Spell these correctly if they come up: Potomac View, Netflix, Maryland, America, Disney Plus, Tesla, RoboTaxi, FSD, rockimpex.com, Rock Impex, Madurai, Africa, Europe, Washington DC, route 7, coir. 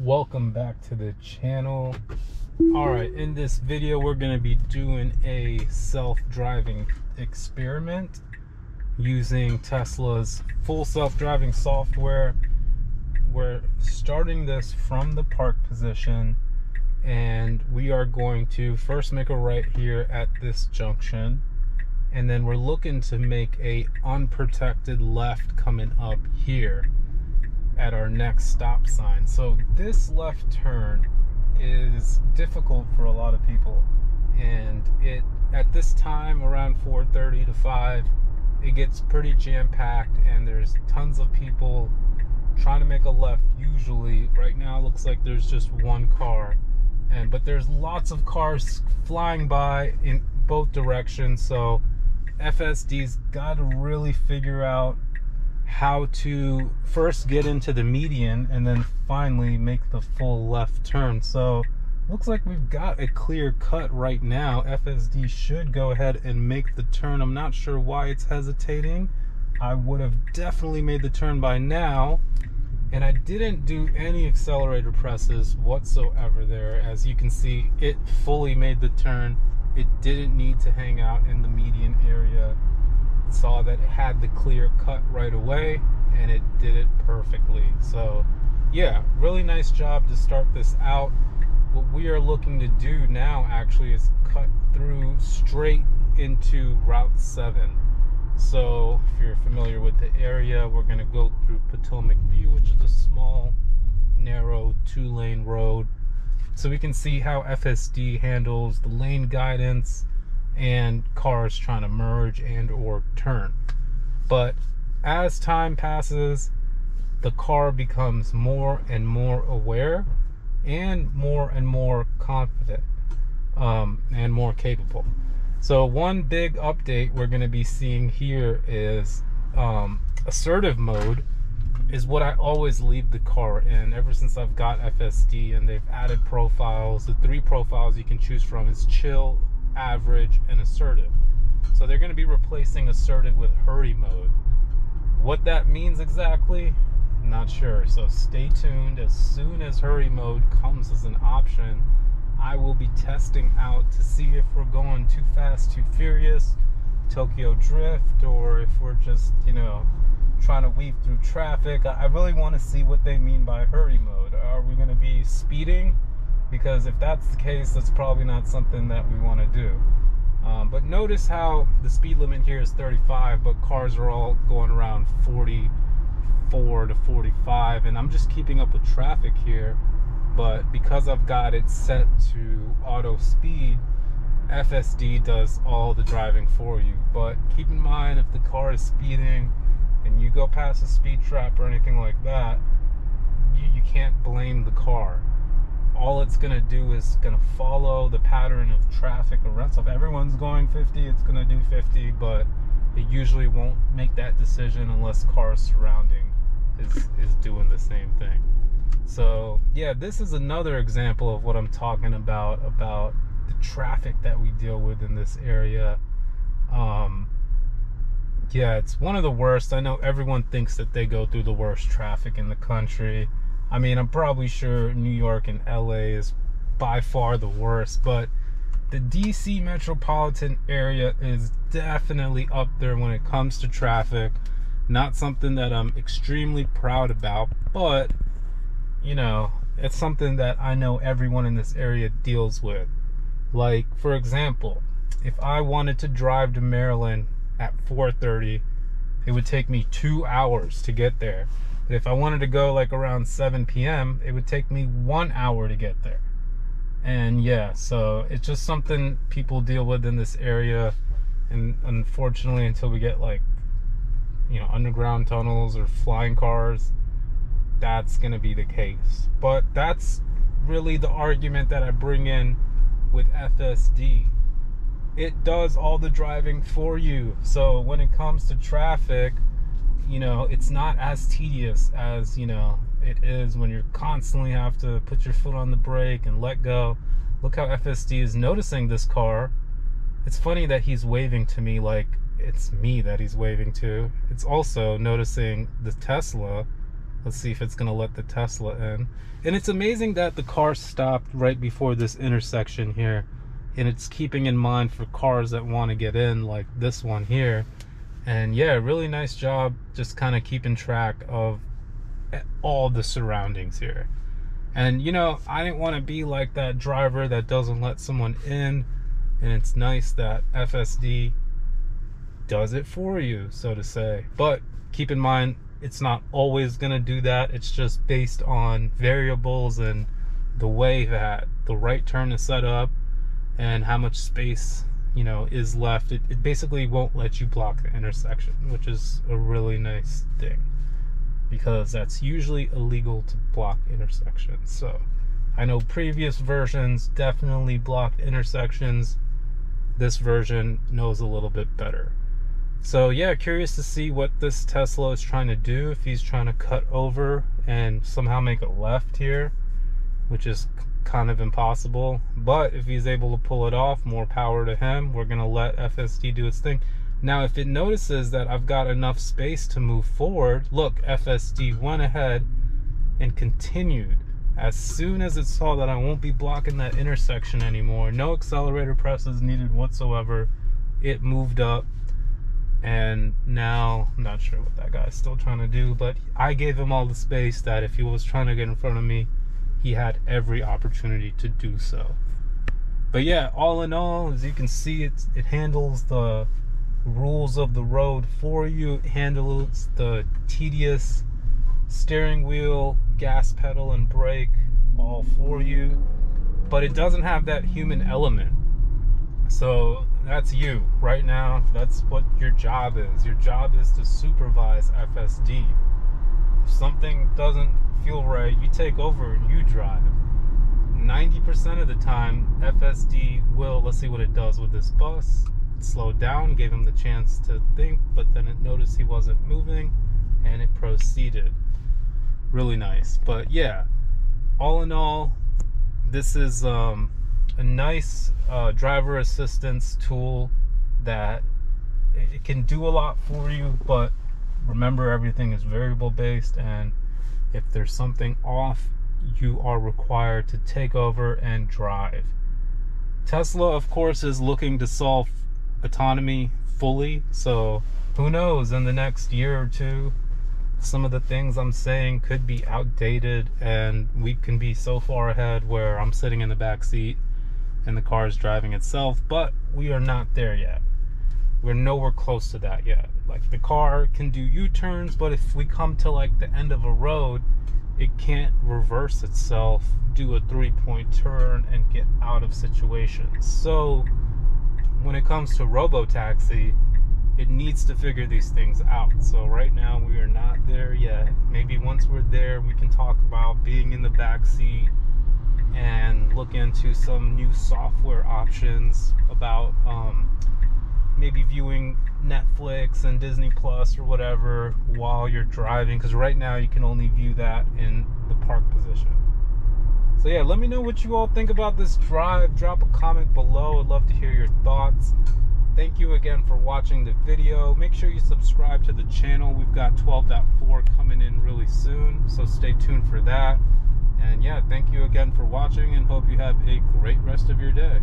Welcome back to the channel. All right, in this video we're going to be doing a self-driving experiment using Tesla's full self-driving software. We're starting this from the park position, and we are going to first make a right here at this junction, and then we're looking to make a unprotected left coming up here at our next stop sign. So this left turn is difficult for a lot of people, and it at this time around 4:30 to 5 it gets pretty jam-packed, and there's tons of people trying to make a left. Usually right now it looks like there's just one car, but there's lots of cars flying by in both directions. So FSD's got to really figure out how to first get into the median and then finally make the full left turn. So looks like we've got a clear cut right now. FSD should go ahead and make the turn. I'm not sure why it's hesitating. I would have definitely made the turn by now, and I didn't do any accelerator presses whatsoever there. As you can see, it fully made the turn. It didn't need to hang out in the median area. Saw that it had the clear cut right away, and it did it perfectly. So yeah, really nice job to start this out. What we are looking to do now actually is cut through straight into Route 7. So if you're familiar with the area, we're going to go through Potomac View, which is a small, narrow, two-lane road. So we can see how FSD handles the lane guidance and cars trying to merge and or turn. But as time passes, the car becomes more and more aware and more confident and more capable. So one big update we're going to be seeing here is assertive mode is what I always leave the car in ever since I've got FSD, and they've added profiles. The three profiles you can choose from is chill, average, and assertive. So they're going to be replacing assertive with hurry mode. What that means exactly, not sure. So stay tuned. As soon as hurry mode comes as an option, I will be testing out to see if we're going too fast, too furious, Tokyo Drift, or if we're just, you know, trying to weave through traffic. I really want to see what they mean by hurry mode. Are we going to be speeding? Because if that's the case, that's probably not something that we want to do. But notice how the speed limit here is 35, but cars are all going around 44 to 45, and I'm just keeping up with traffic here. But because I've got it set to auto speed, FSD does all the driving for you. But keep in mind, if the car is speeding and you go past a speed trap or anything like that, you can't blame the car. All it's going to do is going to follow the pattern of traffic around. So if everyone's going 50, it's going to do 50, but it usually won't make that decision unless cars surrounding is doing the same thing. So yeah, this is another example of what I'm talking about the traffic that we deal with in this area. Yeah, it's one of the worst. I know everyone thinks that they go through the worst traffic in the country. I mean, I'm probably sure New York and LA is by far the worst, but the DC metropolitan area is definitely up there when it comes to traffic. Not something that I'm extremely proud about, but, you know, it's something that I know everyone in this area deals with. Like, for example, if I wanted to drive to Maryland at 4:30, it would take me 2 hours to get there. But if I wanted to go like around 7 p.m., it would take me 1 hour to get there. And yeah, so it's just something people deal with in this area. And unfortunately, until we get like, you know, underground tunnels or flying cars, that's going to be the case. But that's really the argument that I bring in with FSD. It does all the driving for you. So when it comes to traffic, you know, it's not as tedious as, you know, it is when you're constantly have to put your foot on the brake and let go. Look how FSD is noticing this car. It's funny that he's waving to me like it's me that he's waving to. It's also noticing the Tesla Let's see if it's gonna let the Tesla in. And it's amazing that the car stopped right before this intersection here, and it's keeping in mind for cars that want to get in, like this one here. And yeah, really nice job just kind of keeping track of all the surroundings here. And you know, I didn't want to be like that driver that doesn't let someone in, and it's nice that FSD does it for you, so to say. But keep in mind, it's not always gonna do that. It's just based on variables and the way that the right turn is set up and how much space, you know, is left. It basically won't let you block the intersection, which is a really nice thing, because that's usually illegal to block intersections. So I know previous versions definitely blocked intersections. This version knows a little bit better. So yeah, curious to see what this Tesla is trying to do, if he's trying to cut over and somehow make a left here, which is kind of impossible. But if he's able to pull it off, more power to him. We're gonna let FSD do its thing. Now, if it notices that I've got enough space to move forward, look, FSD went ahead and continued. As soon as it saw that I won't be blocking that intersection anymore, no accelerator presses needed whatsoever, it moved up. And now, I'm not sure what that guy's still trying to do, but I gave him all the space that if he was trying to get in front of me, he had every opportunity to do so. But yeah, all in all, as you can see, it handles the rules of the road for you. It handles the tedious steering wheel, gas pedal, and brake all for you, but it doesn't have that human element. So that's you right now. That's what your job is. Your job is to supervise FSD. If something doesn't feel right, you take over and you drive. 90% of the time, FSD will, let's see what it does with this bus. It slowed down, gave him the chance to think, but then it noticed he wasn't moving and it proceeded. Really nice. But yeah, all in all, this is a nice driver assistance tool that it can do a lot for you. But remember, everything is variable based, and if there's something off, you are required to take over and drive. Tesla, of course, is looking to solve autonomy fully, so who knows, in the next year or two, some of the things I'm saying could be outdated, and we can be so far ahead where I'm sitting in the back seat and the car is driving itself. But we are not there yet. We're nowhere close to that yet. Like, the car can do U-turns, but if we come to like the end of a road, it can't reverse itself, do a three-point turn, and get out of situations. So when it comes to RoboTaxi, it needs to figure these things out. So right now, we are not there yet. Maybe once we're there, we can talk about being in the back seat and look into some new software options about maybe viewing Netflix and Disney Plus or whatever while you're driving, because right now you can only view that in the park position. So yeah, let me know what you all think about this drive. Drop a comment below. I'd love to hear your thoughts. Thank you again for watching the video. Make sure you subscribe to the channel. We've got 12.4 coming in really soon, so stay tuned for that. And yeah, thank you again for watching, and hope you have a great rest of your day.